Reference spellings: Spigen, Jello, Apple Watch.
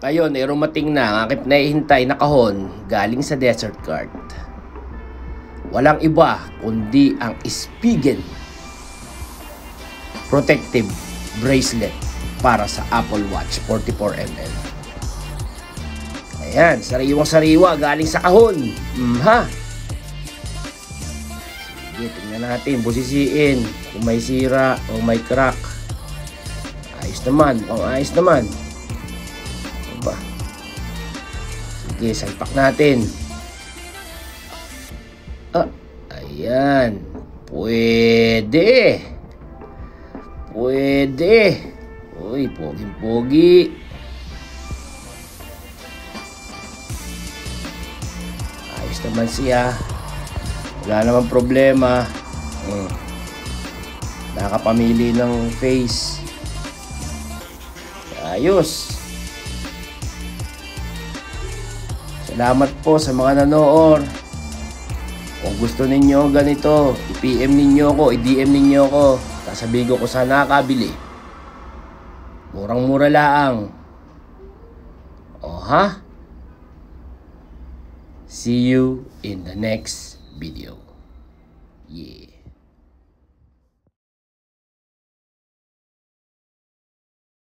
Ngayon ay rumating na ang aking naihintay na kahon galing sa Desert Cart. Walang iba kundi ang Spigen Protective Bracelet para sa Apple Watch 44mm. Ayan, sariwang-sariwa galing sa kahon. Sige, tingnan natin, busisiin kung may sira o may crack. Ayos naman, ayos naman. Sige, salpak natin. Ayan. Pwede. Pwede. Uy, poging-pogi. Ayos naman siya. Wala naman problema. Nakapamili ng face. Ayos. Salamat po sa mga nanoor. Kung gusto ninyo ganito, i-PM ninyo ko, i-DM ninyo ko. Sasabihin ko saan nakabili. Murang-mura laang. See you in the next video. Yeah.